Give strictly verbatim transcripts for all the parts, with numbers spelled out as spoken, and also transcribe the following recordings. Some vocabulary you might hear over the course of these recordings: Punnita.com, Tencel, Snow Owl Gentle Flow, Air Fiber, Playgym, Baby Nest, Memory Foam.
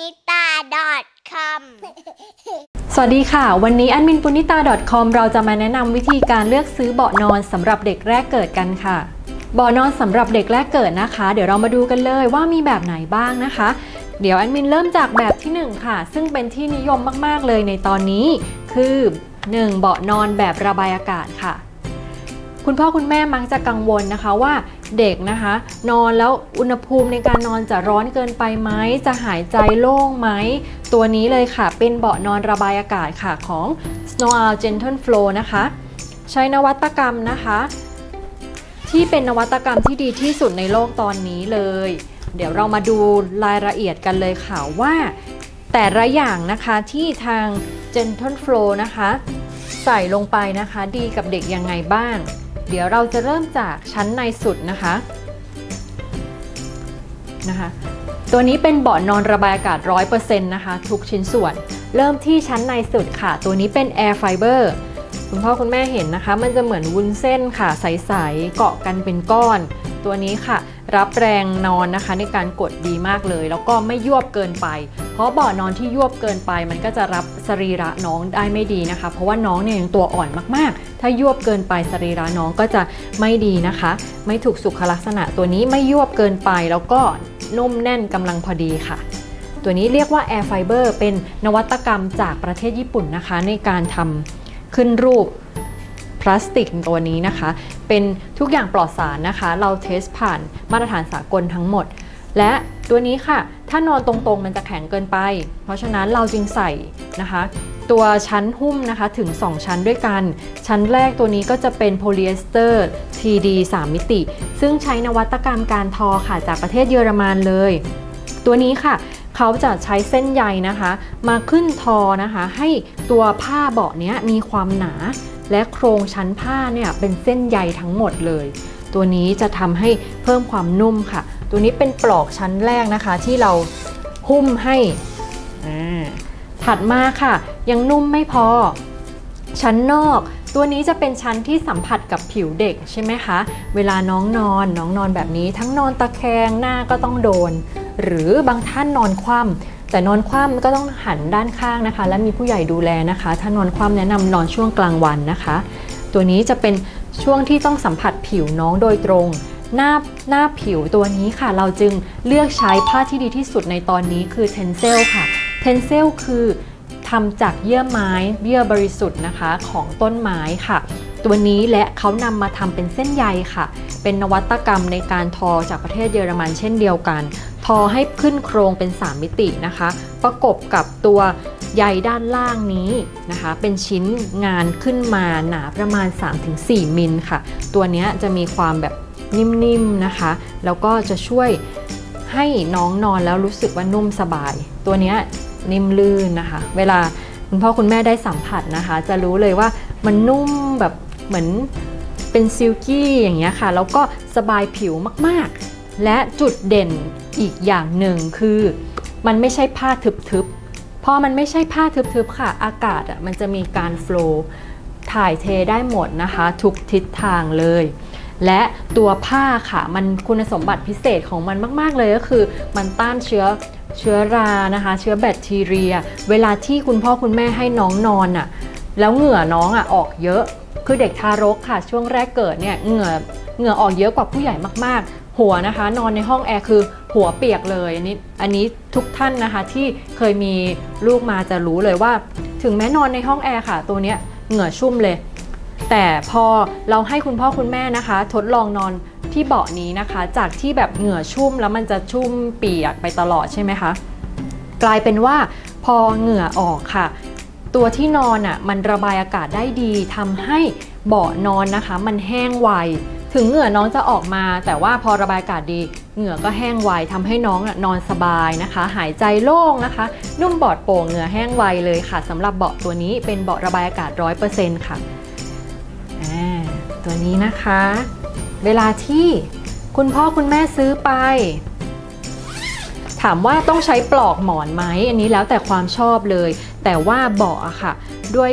นิตา .com สวัสดีค่ะวันนี้แอดมินปุณิตา .com เราจะมาแนะนำวิธีการเลือกซื้อเบาะนอนสำหรับเด็กแรกเกิดกันค่ะเบาะนอนสำหรับเด็กแรกเกิดนะคะเดี๋ยวเรามาดูกันเลยว่ามีแบบไหนบ้างนะคะเดี๋ยวแอดมินเริ่มจากแบบที่หนึ่งค่ะซึ่งเป็นที่นิยมมากๆเลยในตอนนี้คือหนึ่งเบาะนอนแบบระบายอากาศค่ะคุณพ่อคุณแม่มักจะกังวลนะคะว่าเด็กนะคะนอนแล้วอุณหภูมิในการนอนจะร้อนเกินไปไหมจะหายใจโล่งไหมตัวนี้เลยค่ะเป็นเบาะนอนระบายอากาศค่ะของ Snow Owl Gentle Flow นะคะใช้นวัตกรรมนะคะที่เป็นนวัตกรรมที่ดีที่สุดในโลกตอนนี้เลยเดี๋ยวเรามาดูรายละเอียดกันเลยค่ะว่าแต่ละอย่างนะคะที่ทาง Gentle Flow นะคะใส่ลงไปนะคะดีกับเด็กยังไงบ้างเดี๋ยวเราจะเริ่มจากชั้นในสุดนะคะนะคะตัวนี้เป็นเบาะนอนระบายอากาศ ร้อยเปอร์เซ็นต์ นะคะทุกชิ้นส่วนเริ่มที่ชั้นในสุดค่ะตัวนี้เป็น Air Fiber คุณพ่อคุณแม่เห็นนะคะมันจะเหมือนวุ้นเส้นค่ะใสๆเกาะกันเป็นก้อนตัวนี้ค่ะรับแรงนอนนะคะในการกดดีมากเลยแล้วก็ไม่ยวบเกินไปเพราะเบาะนอนที่ยวบเกินไปมันก็จะรับสรีระน้องได้ไม่ดีนะคะเพราะว่าน้องเนี่ยยังตัวอ่อนมากๆถ้ายวบเกินไปสรีระน้องก็จะไม่ดีนะคะไม่ถูกสุขลักษณะตัวนี้ไม่ยวบเกินไปแล้วก็นุ่มแน่นกำลังพอดีค่ะตัวนี้เรียกว่า Air Fiber เป็นนวัตกรรมจากประเทศญี่ปุ่นนะคะในการทำขึ้นรูปพลาสติกตัวนี้นะคะเป็นทุกอย่างปลอดสารนะคะเราเทสผ่านมาตรฐานสากลทั้งหมดและตัวนี้ค่ะถ้านอนตรงๆมันจะแข็งเกินไปเพราะฉะนั้นเราจึงใส่นะคะตัวชั้นหุ้มนะคะถึงสองชั้นด้วยกันชั้นแรกตัวนี้ก็จะเป็นโพลีเอสเตอร์ ที ดี สามมิติซึ่งใช้นวัตกรรมการทอค่ะจากประเทศเยอรมันเลยตัวนี้ค่ะเขาจะใช้เส้นใยนะคะมาขึ้นทอนะคะให้ตัวผ้าเบาะเนี้ยมีความหนาและโครงชั้นผ้าเนี่ยเป็นเส้นใยทั้งหมดเลยตัวนี้จะทำให้เพิ่มความนุ่มค่ะตัวนี้เป็นปลอกชั้นแรกนะคะที่เราหุ้มให้ถัดมาค่ะยังนุ่มไม่พอชั้นนอกตัวนี้จะเป็นชั้นที่สัมผัสกับผิวเด็กใช่ไหมคะเวลาน้องนอนน้องนอนแบบนี้ทั้งนอนตะแคงหน้าก็ต้องโดนหรือบางท่านนอนคว่ำแต่นอนคว่ำก็ต้องหันด้านข้างนะคะและมีผู้ใหญ่ดูแลนะคะถ้านอนคว่ำแนะนำนอนช่วงกลางวันนะคะตัวนี้จะเป็นช่วงที่ต้องสัมผัสผิวน้องโดยตรงหน้าหน้าผิวตัวนี้ค่ะเราจึงเลือกใช้ผ้าที่ดีที่สุดในตอนนี้คือเทนเซลค่ะเทนเซลคือทำจากเยื่อไม้เยื่อบริสุทธิ์นะคะของต้นไม้ค่ะตัวนี้และเขานำมาทำเป็นเส้นใยค่ะเป็นนวัตกรรมในการทอจากประเทศเยอรมันเช่นเดียวกันทอให้ขึ้นโครงเป็นสามมิตินะคะประกบกับตัวใยด้านล่างนี้นะคะเป็นชิ้นงานขึ้นมาหนาประมาณ สามถึงสี่ มิลค่ะตัวนี้จะมีความแบบนิ่มๆนะคะแล้วก็จะช่วยให้น้องนอนแล้วรู้สึกว่านุ่มสบายตัวนี้นิ่มลื่นนะคะเวลาคุณพ่อคุณแม่ได้สัมผัสนะคะจะรู้เลยว่ามันนุ่มแบบเหมือนเป็นซิลกี้อย่างเงี้ยค่ะแล้วก็สบายผิวมากๆและจุดเด่นอีกอย่างหนึ่งคือมันไม่ใช่ผ้าทึบๆพอมันไม่ใช่ผ้าทึบๆค่ะอากาศอ่ะมันจะมีการโฟลว์ถ่ายเทได้หมดนะคะทุกทิศทางเลยและตัวผ้าค่ะมันคุณสมบัติพิเศษของมันมากๆเลยก็คือมันต้านเชื้อเชื้อรานะคะเชื้อแบคทีเรียเวลาที่คุณพ่อคุณแม่ให้น้องนอนอ่ะแล้วเหงื่อน้องอ่ะออกเยอะคือเด็กทารกค่ะช่วงแรกเกิดเนี่ยเหงื่อเหงื่อออกเยอะกว่าผู้ใหญ่มากๆหัวนะคะนอนในห้องแอร์คือหัวเปียกเลยอันนี้อันนี้ทุกท่านนะคะที่เคยมีลูกมาจะรู้เลยว่าถึงแม้นอนในห้องแอร์ค่ะตัวเนี้ยเหงื่อชุ่มเลยแต่พอเราให้คุณพ่อคุณแม่นะคะทดลองนอนที่เบาะนี้นะคะจากที่แบบเหงื่อชุ่มแล้วมันจะชุ่มเปียกไปตลอดใช่ไหมคะกลายเป็นว่าพอเหงื่อออกค่ะตัวที่นอนอ่ะมันระบายอากาศได้ดีทำให้เบาะนอนนะคะมันแห้งไวถึงเหงื่อน้องจะออกมาแต่ว่าพอระบายอากาศดีเหงื่อก็แห้งไวทำให้น้องอ่ะนอนสบายนะคะหายใจโล่งนะคะนุ่มปลอดโปร่งเหงื่อแห้งไวเลยค่ะสำหรับเบาะตัวนี้เป็นเบาะระบายอากาศ ร้อยเปอร์เซ็นต์ ค่ะตัวนี้นะคะเวลาที่คุณพ่อคุณแม่ซื้อไปถามว่าต้องใช้ปลอกหมอนไหมอันนี้แล้วแต่ความชอบเลยแต่ว่าเบาะค่ะด้วย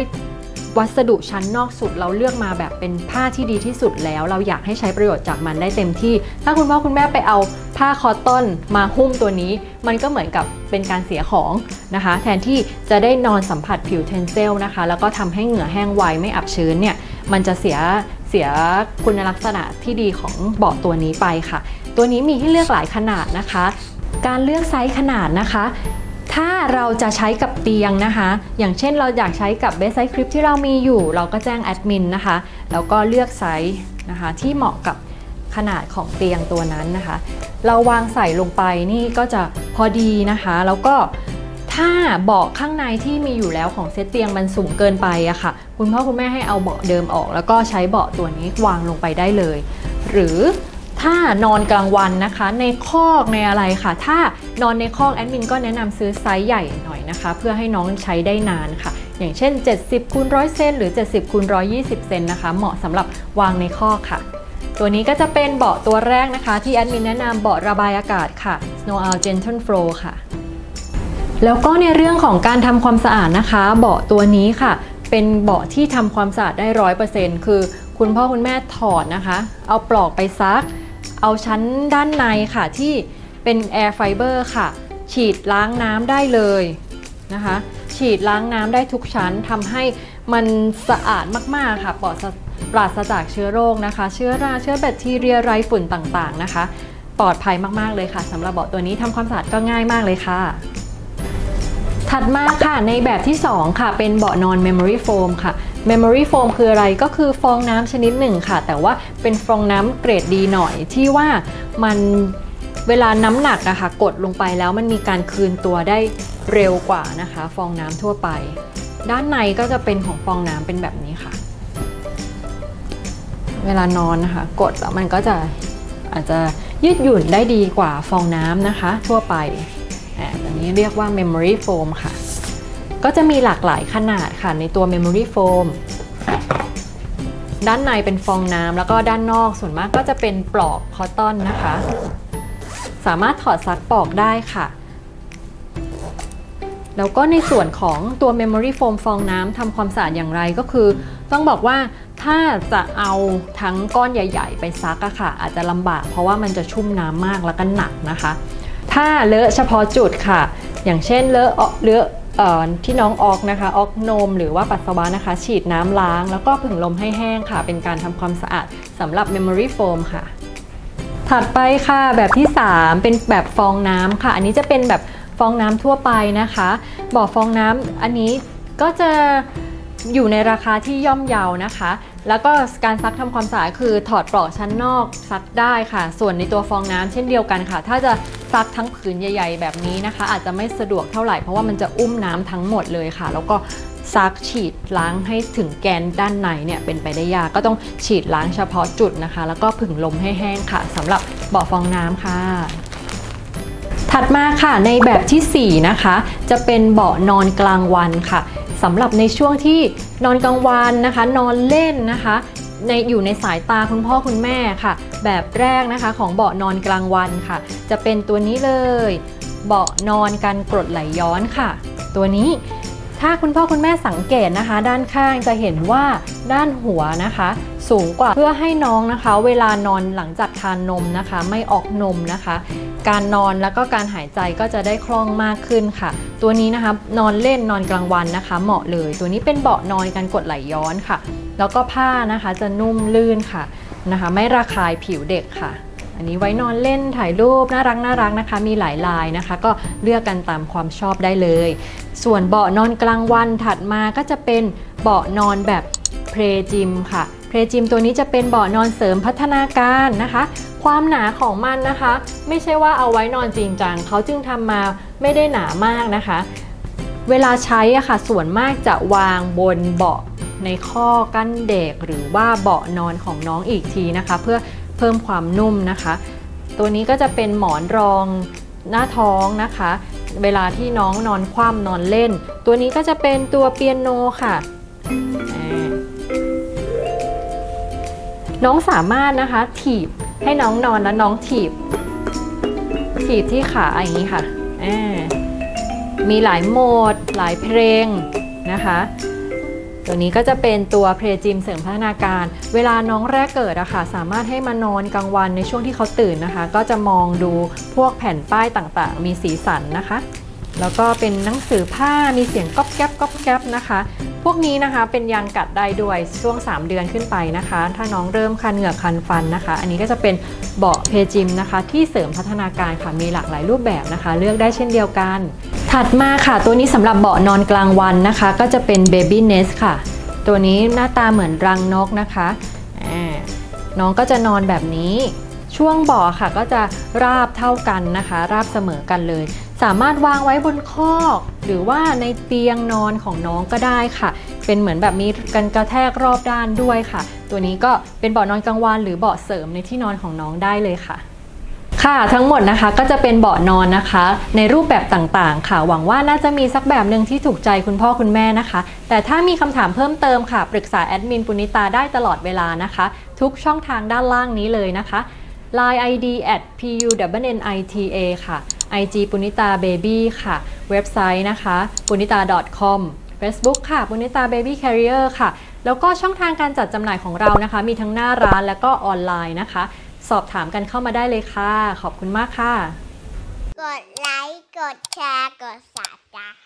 วัสดุชั้นนอกสุดเราเลือกมาแบบเป็นผ้าที่ดีที่สุดแล้วเราอยากให้ใช้ประโยชน์จากมันได้เต็มที่ถ้าคุณพ่อคุณแม่ไปเอาผ้าคอตตอนมาหุ้มตัวนี้มันก็เหมือนกับเป็นการเสียของนะคะแทนที่จะได้นอนสัมผัสผิวเทนเซลนะคะแล้วก็ทำให้เหงื่อแห้งไวไม่อับชื้นเนี่ยมันจะเสียเสียคุณลักษณะที่ดีของเบาะตัวนี้ไปค่ะตัวนี้มีให้เลือกหลายขนาดนะคะการเลือกไซส์ขนาดนะคะถ้าเราจะใช้กับเตียงนะคะอย่างเช่นเราอยากใช้กับเบสไซส์คลิปที่เรามีอยู่เราก็แจ้งแอดมินนะคะแล้วก็เลือกไซส์นะคะที่เหมาะกับขนาดของเตียงตัวนั้นนะคะเราวางใส่ลงไปนี่ก็จะพอดีนะคะแล้วก็ถ้าเบาะข้างในที่มีอยู่แล้วของเซตเตียงมันสูงเกินไปอะค่ะคุณพ่อคุณแม่ให้เอาเบาะเดิมออกแล้วก็ใช้เบาะตัวนี้วางลงไปได้เลยหรือถ้านอนกลางวันนะคะในคอกในอะไรค่ะถ้านอนในคอกแอดมินก็แนะนำซื้อไซส์ใหญ่หน่อยนะคะเพื่อให้น้องใช้ได้นานค่ะอย่างเช่นเจ็ดสิบคูณร้อยเซนหรือเจ็ดสิบคูณร้อยยี่สิบเซนนะคะเหมาะสำหรับวางในคอกค่ะตัวนี้ก็จะเป็นเบาะตัวแรกนะคะที่แอดมินแนะนำเบาะระบายอากาศค่ะ Snow Owl Gentle Flow ค่ะแล้วก็ในเรื่องของการทำความสะอาดนะคะเบาะตัวนี้ค่ะเป็นเบาะที่ทำความสะอาดได้ ร้อยเปอร์เซ็นต์ คือคุณพ่อคุณแม่ถอดนะคะเอาปลอกไปซักเอาชั้นด้านในค่ะที่เป็น Air Fiber ค่ะฉีดล้างน้ำได้เลยนะคะฉีดล้างน้ำได้ทุกชั้นทำให้มันสะอาดมากๆค่ะปลอดปราศจากเชื้อโรคนะคะเชื้อราเชื้อแบคทีเรียไร้ฝุ่นต่างๆนะคะปลอดภัยมากๆเลยค่ะสำหรับเบาะตัวนี้ทำความสะอาดก็ง่ายมากเลยค่ะถัดมาค่ะในแบบที่สองค่ะเป็นเบาะนอน Memory Foam ค่ะ Memory Foam คืออะไรก็คือฟองน้ำชนิดหนึ่งค่ะแต่ว่าเป็นฟองน้ำเกรดดีหน่อยที่ว่ามันเวลาน้ำหนักนะคะกดลงไปแล้วมันมีการคืนตัวได้เร็วกว่านะคะฟองน้ำทั่วไปด้านในก็จะเป็นของฟองน้ำเป็นแบบนี้ค่ะเวลานอนนะคะกดแล้วมันก็จะอาจจะยืดหยุ่นได้ดีกว่าฟองน้ำนะคะทั่วไปอันนี้เรียกว่า Memory Foam ค่ะก็จะมีหลากหลายขนาดค่ะในตัว Memory Foam ด้านในเป็นฟองน้ำแล้วก็ด้านนอกส่วนมากก็จะเป็นปลอกคอตตอนนะคะสามารถถอดซักปลอกได้ค่ะแล้วก็ในส่วนของตัว Memory Foam ฟองน้ำทำความสะอาดอย่างไรก็คือต้องบอกว่าถ้าจะเอาทั้งก้อนใหญ่ๆไปซักอะค่ะอาจจะลำบากเพราะว่ามันจะชุ่มน้ำมากแล้วก็หนักนะคะถ้าเลอะเฉพาะจุดค่ะอย่างเช่นเลอะเลอะที่น้องออกนะคะออกนมหรือว่าปัสสาวะนะคะฉีดน้ำล้างแล้วก็ผึ่งลมให้แห้งค่ะเป็นการทำความสะอาดสำหรับ Memory Foam ค่ะถัดไปค่ะแบบที่สามเป็นแบบฟองน้ำค่ะอันนี้จะเป็นแบบฟองน้ำทั่วไปนะคะบ่อฟองน้ำอันนี้ก็จะอยู่ในราคาที่ย่อมเยานะคะแล้วก็การซักทำความสะอาดคือถอดปลอกชั้นนอกซักได้ค่ะส่วนในตัวฟองน้ำเช่นเดียวกันค่ะถ้าจะซักทั้งผืนใหญ่ๆแบบนี้นะคะอาจจะไม่สะดวกเท่าไหร่เพราะว่ามันจะอุ้มน้ำทั้งหมดเลยค่ะแล้วก็ซักฉีดล้างให้ถึงแกนด้านในเนี่ยเป็นไปได้ยากก็ต้องฉีดล้างเฉพาะจุดนะคะแล้วก็ผึ่งลมให้แห้งค่ะสำหรับบ่อฟองน้ำค่ะถัดมาค่ะในแบบที่สี่นะคะจะเป็นเบาะนอนกลางวันค่ะสำหรับในช่วงที่นอนกลางวันนะคะนอนเล่นนะคะในอยู่ในสายตาคุณพ่อคุณแม่ค่ะแบบแรกนะคะของเบาะนอนกลางวันค่ะจะเป็นตัวนี้เลยเบาะนอนกันกรดไหลย้อนค่ะตัวนี้ถ้าคุณพ่อคุณแม่สังเกตนะคะด้านข้างจะเห็นว่าด้านหัวนะคะสูงกว่าเพื่อให้น้องนะคะเวลานอนหลังจากทานนมนะคะไม่ออกนมนะคะการนอนแล้วก็การหายใจก็จะได้คล่องมากขึ้นค่ะตัวนี้นะคะนอนเล่นนอนกลางวันนะคะเหมาะเลยตัวนี้เป็นเบาะนอนกันกรดไหลย้อนค่ะแล้วก็ผ้านะคะจะนุ่มลื่นค่ะนะคะไม่ระคายผิวเด็กค่ะอันนี้ไว้นอนเล่นถ่ายรูปน่ารักน่ารักนะคะมีหลายลายนะคะก็เลือกกันตามความชอบได้เลยส่วนเบาะนอนกลางวันถัดมาก็จะเป็นเบาะนอนแบบเพลจิมค่ะเพลจิมตัวนี้จะเป็นเบาะนอนเสริมพัฒนาการนะคะความหนาของมันนะคะไม่ใช่ว่าเอาไว้นอนจริงจังเขาจึงทำมาไม่ได้หนามากนะคะเวลาใช้อะค่ะส่วนมากจะวางบนเบาะในข้อกั้นเด็กหรือว่าเบาะนอนของน้องอีกทีนะคะเพื่อเพิ่มความนุ่มนะคะตัวนี้ก็จะเป็นหมอนรองหน้าท้องนะคะเวลาที่น้องนอนคว่ำนอนเล่นตัวนี้ก็จะเป็นตัวเปียโนค่ะน้องสามารถนะคะถีบให้น้องนอนแล้วน้องถีบถีบที่ขาอย่างนี้ค่ะมีหลายโหมดหลายเพลงนะคะ ตัวนี้ก็จะเป็นตัวเพลจิมเสริมพัฒนาการเวลาน้องแรกเกิดอะค่ะสามารถให้มานอนกลางวันในช่วงที่เขาตื่นนะคะก็จะมองดูพวกแผ่นป้ายต่างๆมีสีสันนะคะแล้วก็เป็นหนังสือผ้ามีเสียงก๊อบแก๊บก๊อบแก๊บนะคะพวกนี้นะคะเป็นยางกัดได้ด้วยช่วงสามเดือนขึ้นไปนะคะถ้าน้องเริ่มคันเหงือกคันฟันนะคะอันนี้ก็จะเป็นเบาะเพจิมนะคะที่เสริมพัฒนาการค่ะมีหลากหลายรูปแบบนะคะเลือกได้เช่นเดียวกันถัดมาค่ะตัวนี้สำหรับเบาะนอนกลางวันนะคะก็จะเป็นเบบี้เนสต์ค่ะตัวนี้หน้าตาเหมือนรังนกนะคะน้องก็จะนอนแบบนี้ช่วงเบาะค่ะก็จะราบเท่ากันนะคะราบเสมอกันเลยสามารถวางไว้บนคอกหรือว่าในเตียงนอนของน้องก็ได้ค่ะเป็นเหมือนแบบมีกันกระแทกรอบด้านด้วยค่ะตัวนี้ก็เป็นเบาะนอนกลางวันหรือเบาะเสริมในที่นอนของน้องได้เลยค่ะค่ะทั้งหมดนะคะก็จะเป็นเบาะนอนนะคะในรูปแบบต่างๆค่ะหวังว่าน่าจะมีสักแบบหนึ่งที่ถูกใจคุณพ่อคุณแม่นะคะแต่ถ้ามีคำถามเพิ่มเติมค่ะปรึกษาแอดมินปุณิตาได้ตลอดเวลานะคะทุกช่องทางด้านล่างนี้เลยนะคะ ไลน์ ไอ ดี แอท punnita ค่ะไอ จี ปุณิตาเบบี้ค่ะเว็บไซต์นะคะปุณิตา ดอท คอม Facebook ค่ะปุณิตาเบบี้แคริเออร์ค่ะแล้วก็ช่องทางการจัดจำหน่ายของเรานะคะมีทั้งหน้าร้านและก็ออนไลน์นะคะสอบถามกันเข้ามาได้เลยค่ะขอบคุณมากค่ะกดไลค์กดแชร์กด Subscribe